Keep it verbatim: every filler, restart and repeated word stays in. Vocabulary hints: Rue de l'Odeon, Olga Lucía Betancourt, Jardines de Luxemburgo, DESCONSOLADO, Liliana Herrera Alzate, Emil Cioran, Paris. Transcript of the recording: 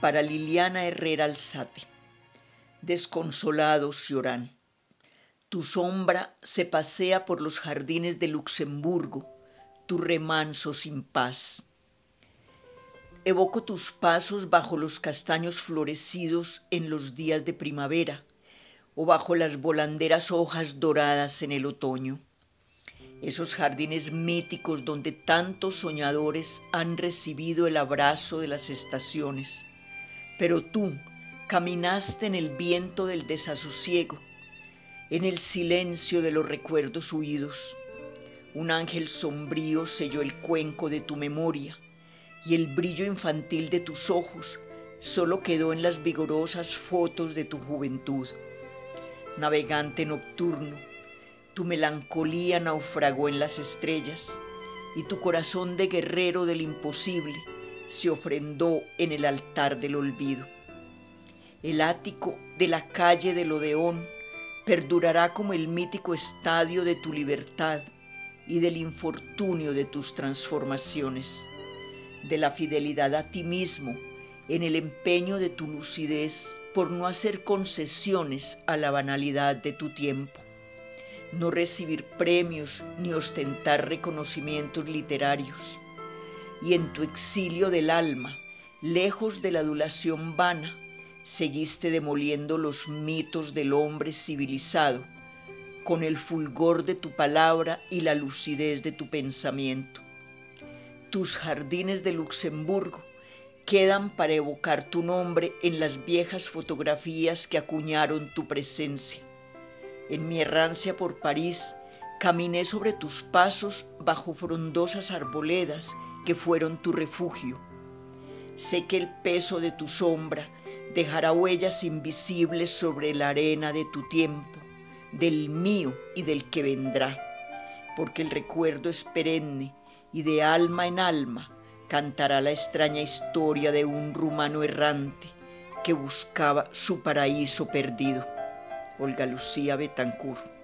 para Liliana Herrera Alzate. Desconsolado Cioran, tu sombra se pasea por los jardines de Luxemburgo, tu remanso sin paz. Evoco tus pasos bajo los castaños florecidos en los días de primavera o bajo las volanderas hojas doradas en el otoño. Esos jardines míticos donde tantos soñadores han recibido el abrazo de las estaciones. Pero tú caminaste en el viento del desasosiego, en el silencio de los recuerdos huidos. Un ángel sombrío selló el cuenco de tu memoria y el brillo infantil de tus ojos solo quedó en las vigorosas fotos de tu juventud. Navegante nocturno, tu melancolía naufragó en las estrellas y tu corazón de guerrero del imposible se ofrendó en el altar del olvido. El ático de la calle del Odeón perdurará como el mítico estadio de tu libertad y del infortunio de tus transformaciones, de la fidelidad a ti mismo en el empeño de tu lucidez por no hacer concesiones a la banalidad de tu tiempo. No recibir premios ni ostentar reconocimientos literarios, y en tu exilio del alma, lejos de la adulación vana, seguiste demoliendo los mitos del hombre civilizado, con el fulgor de tu palabra y la lucidez de tu pensamiento. Tus jardines de Luxemburgo quedan para evocar tu nombre en las viejas fotografías que acuñaron tu presencia. En mi errancia por París, caminé sobre tus pasos bajo frondosas arboledas que fueron tu refugio. Sé que el peso de tu sombra dejará huellas invisibles sobre la arena de tu tiempo, del mío y del que vendrá, porque el recuerdo es perenne y de alma en alma cantará la extraña historia de un rumano errante que buscaba su paraíso perdido. Olga Lucía Betancourt.